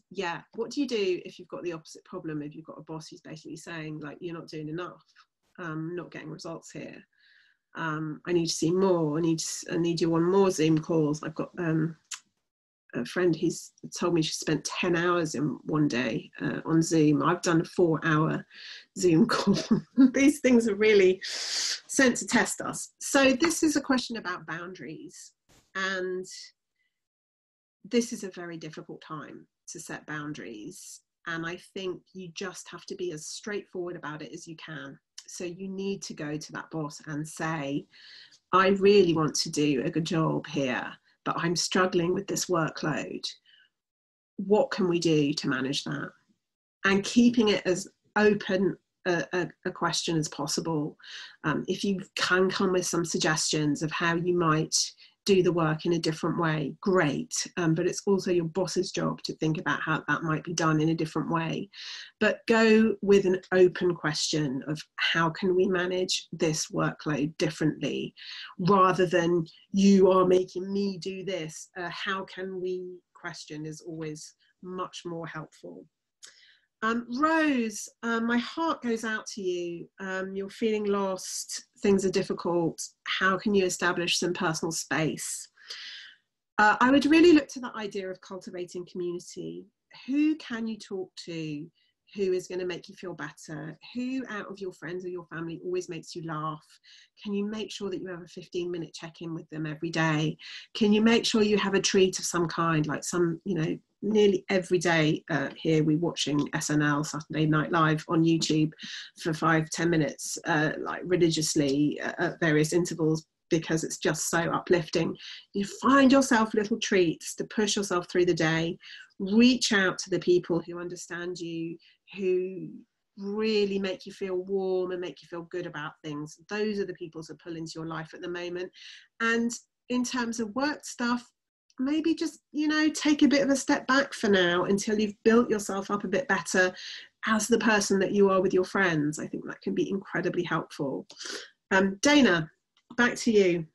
Yeah, what do you do if you've got the opposite problem? If you've got a boss who's basically saying, like, you're not doing enough, not getting results here. I need to see more. I need you on more Zoom calls. I've got a friend who's told me she spent 10 hours in one day on Zoom. I've done a 4-hour Zoom call. These things are really sent to test us. So this is a question about boundaries, and this is a very difficult time to set boundaries. And I think you just have to be as straightforward about it as you can. So you need to go to that boss and say, I really want to do a good job here, but I'm struggling with this workload. What can we do to manage that? And keeping it as open a question as possible. If you can come with some suggestions of how you might do the work in a different way, great. But it's also your boss's job to think about how that might be done in a different way. But go with an open question of how can we manage this workload differently, rather than you are making me do this. How can we question is always much more helpful. Rose, my heart goes out to you. You're feeling lost, things are difficult. How can you establish some personal space? I would really look to the idea of cultivating community. Who can you talk to? Who is going to make you feel better? Who out of your friends or your family always makes you laugh? Can you make sure that you have a 15-minute check-in with them every day? Can you make sure you have a treat of some kind, like some, you know, nearly every day here we're watching SNL, Saturday Night Live on YouTube for 5-10 minutes, like religiously at various intervals, because it's just so uplifting. You find yourself little treats to push yourself through the day. Reach out to the people who understand you, who really make you feel warm and make you feel good about things. Those are the people that pull into your life at the moment. And in terms of work stuff, maybe just, you know, take a bit of a step back for now until you've built yourself up a bit better as the person that you are with your friends. I think that can be incredibly helpful. Dana, back to you.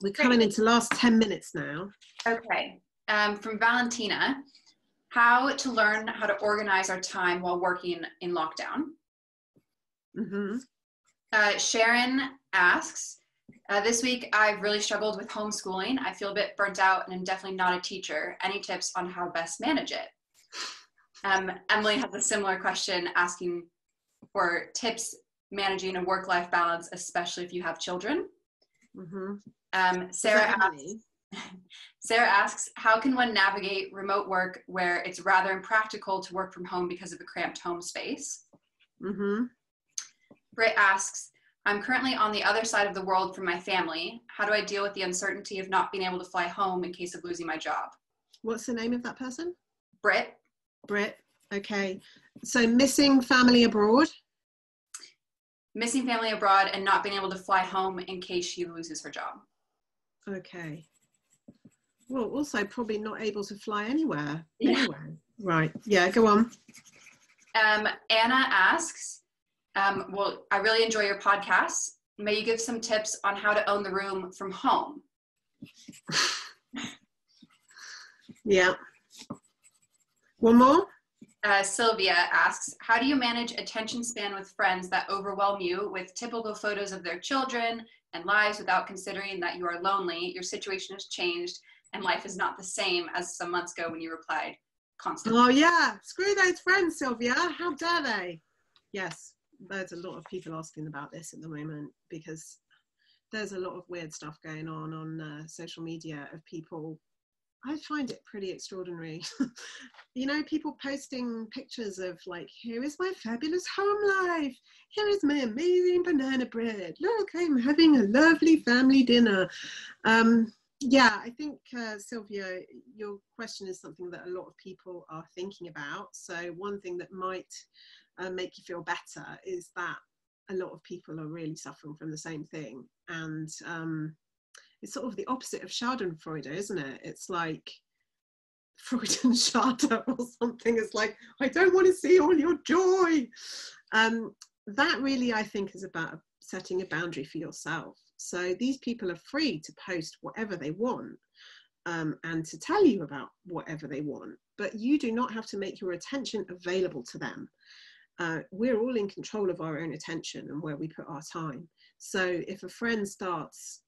We're coming into the last 10 minutes now. Okay. From Valentina, how to learn how to organize our time while working in lockdown. Mm-hmm. Sharon asks, this week I've really struggled with homeschooling. I feel a bit burnt out and I'm definitely not a teacher. Any tips on how best manage it? Emily has a similar question asking for tips managing a work-life balance, especially if you have children. Mm-hmm. Sarah asks, how can one navigate remote work where it's rather impractical to work from home because of a cramped home space? Mm-hmm. Britt asks, I'm currently on the other side of the world from my family. How do I deal with the uncertainty of not being able to fly home in case of losing my job? What's the name of that person? Britt. Britt, okay. So missing family abroad? Missing family abroad and not being able to fly home in case she loses her job. Okay. Well, also probably not able to fly anywhere. Yeah. Anywhere. Right. Yeah, go on. Anna asks, well, I really enjoy your podcast. May you give some tips on how to own the room from home? Yeah. One more? Sylvia asks, how do you manage attention span with friends that overwhelm you with typical photos of their children and lives without considering that you are lonely, your situation has changed, and life is not the same as some months ago when you replied constantly? Oh yeah, screw those friends, Sylvia, how dare they? Yes, there's a lot of people asking about this at the moment because there's a lot of weird stuff going on social media of people. I find it pretty extraordinary. You know, people posting pictures of like, here is my fabulous home life. Here is my amazing banana bread. Look, I'm having a lovely family dinner. Yeah, I think, Sylvia, your question is something that a lot of people are thinking about. So one thing that might make you feel better is that a lot of people are really suffering from the same thing. And it's sort of the opposite of Schadenfreude, isn't it? It's like Freudenschade or something. It's like, I don't want to see all your joy. That really, I think, is about setting a boundary for yourself. So these people are free to post whatever they want and to tell you about whatever they want, but you do not have to make your attention available to them. We're all in control of our own attention and where we put our time. So if a friend starts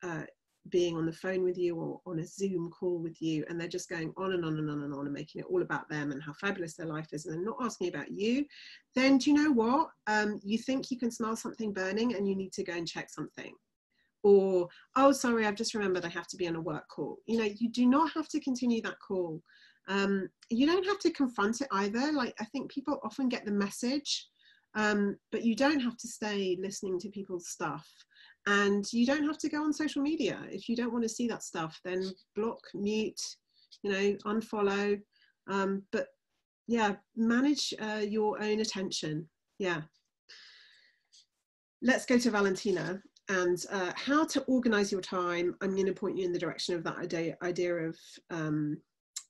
being on the phone with you or on a Zoom call with you, and they're just going on and on and on and on and making it all about them and how fabulous their life is, and they're not asking about you, then do you know what? You think you can smell something burning and you need to go and check something. Or, oh, sorry, I've just remembered I have to be on a work call. You know, you do not have to continue that call. You don't have to confront it either. Like, I think people often get the message, but you don't have to stay listening to people's stuff. And you don't have to go on social media. If you don't want to see that stuff, then block, mute, you know, unfollow. But yeah, manage your own attention. Yeah. Let's go to Valentina. And how to organize your time, I'm going to point you in the direction of that idea of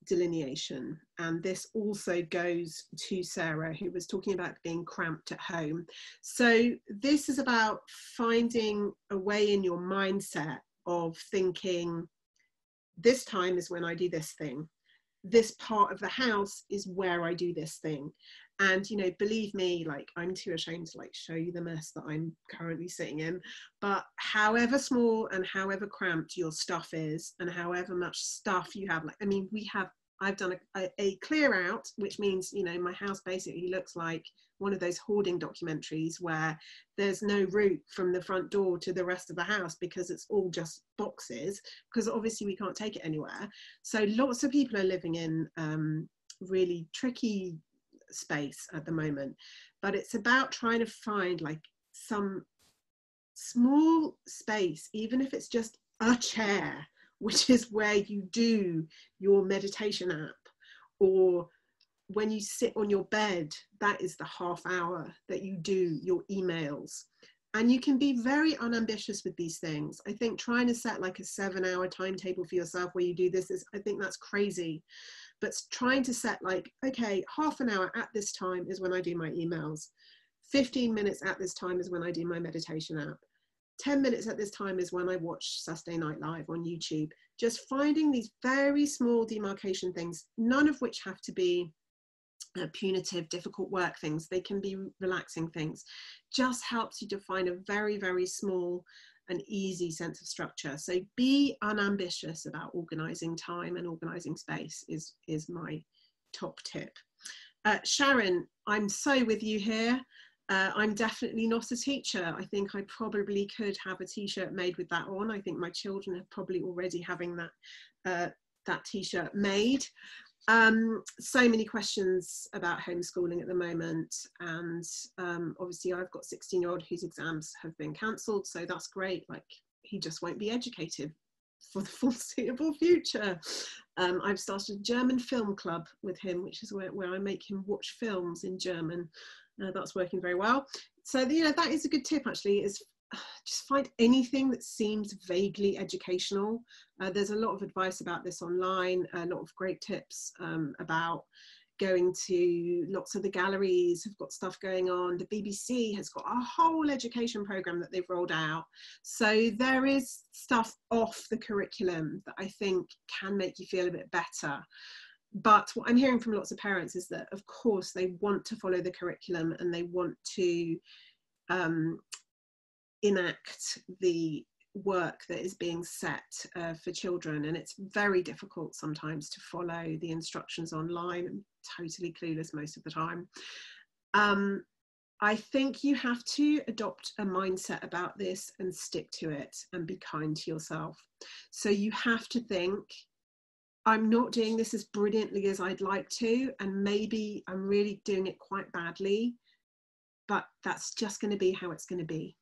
delineation. And this also goes to Sarah, who was talking about being cramped at home. So this is about finding a way in your mindset of thinking, this time is when I do this thing. This part of the house is where I do this thing. And, you know, believe me, like, I'm too ashamed to like show you the mess that I'm currently sitting in, but however small and however cramped your stuff is and however much stuff you have, like, I mean, I've done a clear out, which means, you know, my house basically looks like one of those hoarding documentaries where there's no route from the front door to the rest of the house because it's all just boxes, because obviously we can't take it anywhere. So lots of people are living in really tricky space at the moment, but it's about trying to find like some small space, even if it's just a chair, which is where you do your meditation app, or when you sit on your bed, that is the half hour that you do your emails. And you can be very unambitious with these things. I think trying to set like a 7-hour timetable for yourself where you do this is, I think that's crazy. But trying to set like, okay, half an hour at this time is when I do my emails. 15 minutes at this time is when I do my meditation app. 10 minutes at this time is when I watch Saturday Night Live on YouTube. Just finding these very small demarcation things, none of which have to be punitive, difficult work things. They can be relaxing things. Just helps you to find a very, very small and easy sense of structure. So be unambitious about organizing time and organizing space is my top tip. Sharon, I'm so with you here. I'm definitely not a teacher. I think I probably could have a t-shirt made with that on. I think my children are probably already having that that t-shirt made. So many questions about homeschooling at the moment, and obviously I've got 16-year-old whose exams have been cancelled, so that's great. Like, he just won't be educated for the foreseeable future. I've started a German film club with him, which is where I make him watch films in German. That's working very well. So, you know, that is a good tip actually, is just find anything that seems vaguely educational. There's a lot of advice about this online, a lot of great tips about going to lots of the galleries have got stuff going on. The BBC has got a whole education program that they've rolled out. So there is stuff off the curriculum that I think can make you feel a bit better. But what I'm hearing from lots of parents is that, of course, they want to follow the curriculum and they want to enact the work that is being set for children, and it's very difficult sometimes to follow the instructions online. I'm totally clueless most of the time. I think you have to adopt a mindset about this and stick to it and be kind to yourself. So you have to think, I'm not doing this as brilliantly as I'd like to, and maybe I'm really doing it quite badly, but that's just going to be how it's going to be.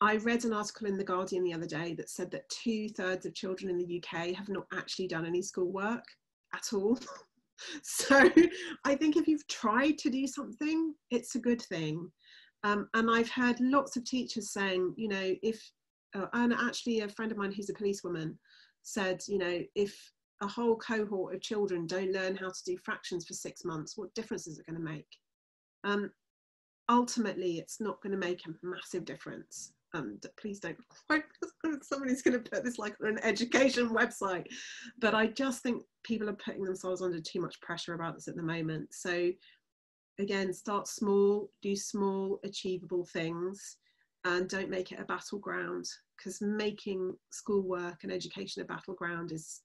I read an article in The Guardian the other day that said that 2/3 of children in the UK have not actually done any schoolwork at all. So I think if you've tried to do something, it's a good thing. And I've heard lots of teachers saying, you know, and actually a friend of mine who's a policewoman said, you know, if a whole cohort of children don't learn how to do fractions for 6 months, what difference is it going to make? Ultimately, it's not going to make a massive difference. Please don't quote, somebody's going to put this like on an education website, but I just think people are putting themselves under too much pressure about this at the moment. So again, start small, do small achievable things, and don't make it a battleground, because making schoolwork and education a battleground is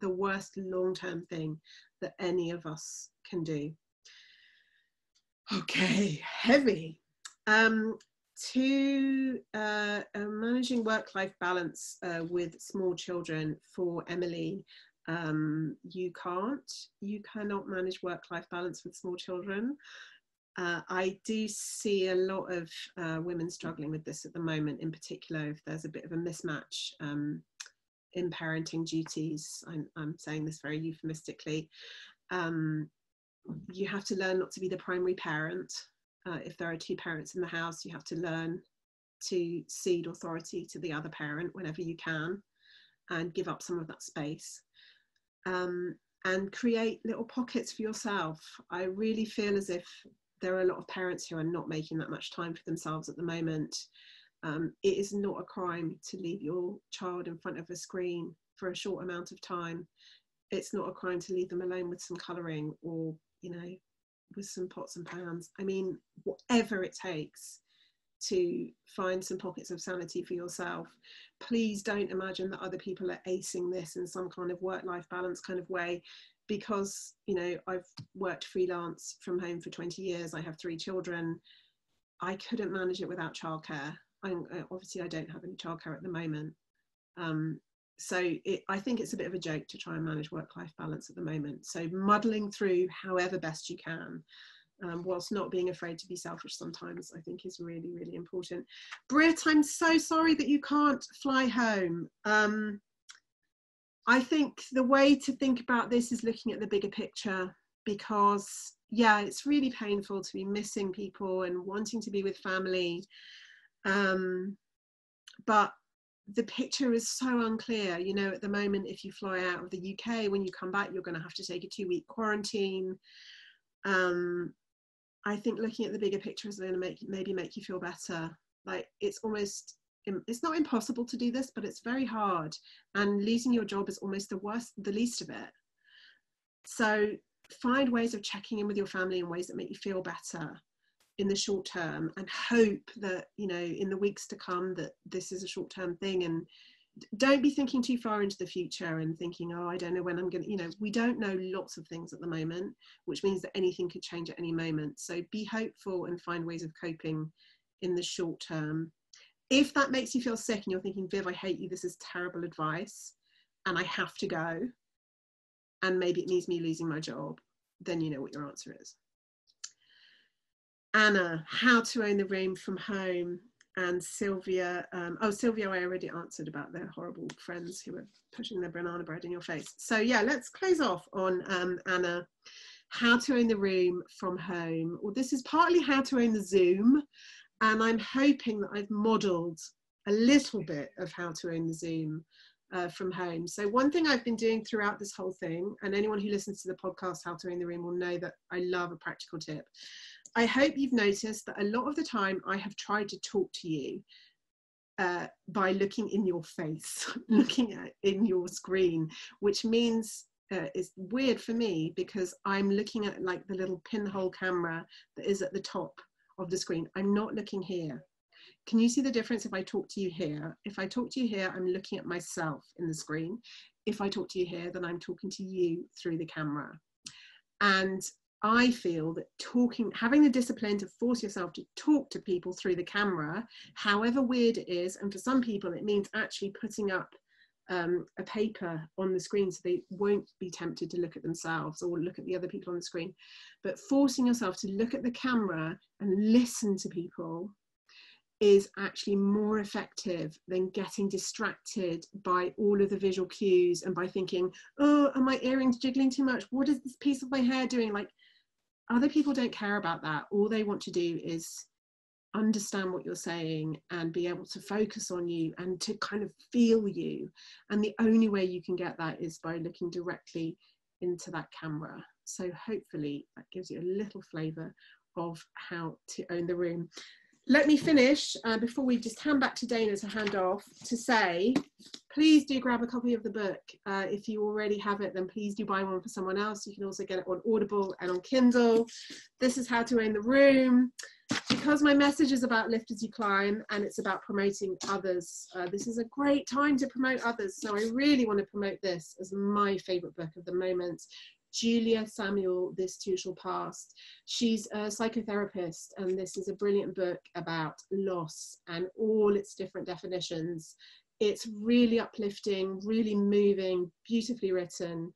the worst long-term thing that any of us can do. Okay, heavy. To managing work-life balance with small children, for Emily, you cannot manage work-life balance with small children. I do see a lot of women struggling with this at the moment, in particular if there's a bit of a mismatch in parenting duties. I'm saying this very euphemistically. You have to learn not to be the primary parent. If there are two parents in the house, you have to learn to cede authority to the other parent whenever you can and give up some of that space. And create little pockets for yourself. I really feel as if there are a lot of parents who are not making that much time for themselves at the moment. It is not a crime to leave your child in front of a screen for a short amount of time. It's not a crime to leave them alone with some colouring or, you know, with some pots and pans. I mean, whatever it takes to find some pockets of sanity for yourself. Please don't imagine that other people are acing this in some kind of work-life balance kind of way, because, you know, I've worked freelance from home for 20 years. I have 3 children. I couldn't manage it without childcare. Obviously, I don't have any childcare at the moment. I think it's a bit of a joke to try and manage work-life balance at the moment. So muddling through however best you can, whilst not being afraid to be selfish sometimes, I think is really, really important. Britt, I'm so sorry that you can't fly home. I think the way to think about this is looking at the bigger picture, because, yeah, it's really painful to be missing people and wanting to be with family. But the picture is so unclear. You know, at the moment, if you fly out of the UK, when you come back, you're going to have to take a 2-week quarantine. I think looking at the bigger picture is going to maybe make you feel better. Like, it's almost, it's not impossible to do this, but it's very hard, and losing your job is almost the least of it. So find ways of checking in with your family in ways that make you feel better in the short term, and hope that, you know, in the weeks to come that this is a short term thing, and don't be thinking too far into the future and thinking, oh, I don't know when I'm going to, you know, we don't know lots of things at the moment, which means that anything could change at any moment. So be hopeful and find ways of coping in the short term. If that makes you feel sick and you're thinking, Viv, I hate you, this is terrible advice and I have to go, and maybe it means me losing my job, then you know what your answer is. Anna, how to own the room from home. And Sylvia, Sylvia, I already answered about their horrible friends who were pushing their banana bread in your face. So yeah, let's close off on Anna, how to own the room from home. Well, this is partly how to own the Zoom. And I'm hoping that I've modeled a little bit of how to own the Zoom from home. So one thing I've been doing throughout this whole thing, and anyone who listens to the podcast, How to Own the Room, will know that I love a practical tip. I hope you've noticed that a lot of the time I have tried to talk to you by looking in your face, looking in your screen, which means it's weird for me because I'm looking at like the little pinhole camera that is at the top of the screen. I'm not looking here. Can you see the difference if I talk to you here? If I talk to you here, I'm looking at myself in the screen. If I talk to you here, then I'm talking to you through the camera. And I feel that having the discipline to force yourself to talk to people through the camera, however weird it is, and for some people it means actually putting up a paper on the screen so they won't be tempted to look at themselves or look at the other people on the screen, but forcing yourself to look at the camera and listen to people is actually more effective than getting distracted by all of the visual cues and by thinking, oh, are my earrings jiggling too much? What is this piece of my hair doing? Like, other people don't care about that. All they want to do is understand what you're saying and be able to focus on you and to kind of feel you. And the only way you can get that is by looking directly into that camera. So hopefully that gives you a little flavour of how to own the room. Let me finish before we just hand back to Dana to hand off, to say, please do grab a copy of the book. If you already have it, then please do buy one for someone else. You can also get it on Audible and on Kindle. This is How to Own the Room. Because my message is about Lift As You Climb and it's about promoting others, this is a great time to promote others. So I really want to promote this as my favourite book of the moment. Julia Samuel, This Too Shall Pass. She's a psychotherapist, and this is a brilliant book about loss and all its different definitions. It's really uplifting, really moving, beautifully written.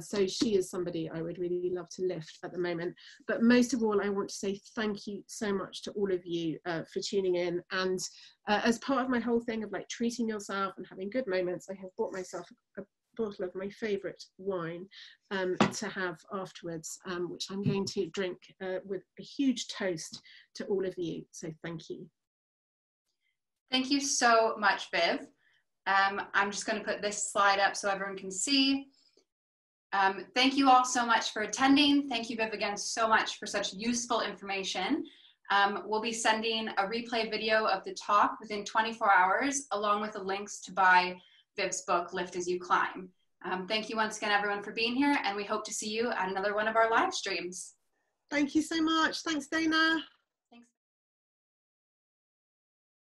So she is somebody I would really love to lift at the moment. But most of all, I want to say thank you so much to all of you for tuning in. And as part of my whole thing of like treating yourself and having good moments, I have bought myself a bottle of my favourite wine to have afterwards, which I'm going to drink with a huge toast to all of you. So thank you. Thank you so much, Viv. I'm just going to put this slide up so everyone can see. Thank you all so much for attending. Thank you, Viv, again, so much for such useful information. We'll be sending a replay video of the talk within 24 hours, along with the links to buy Viv's book, Lift As You Climb. Thank you once again, everyone, for being here, and we hope to see you at another one of our live streams. Thank you so much. Thanks, Dana.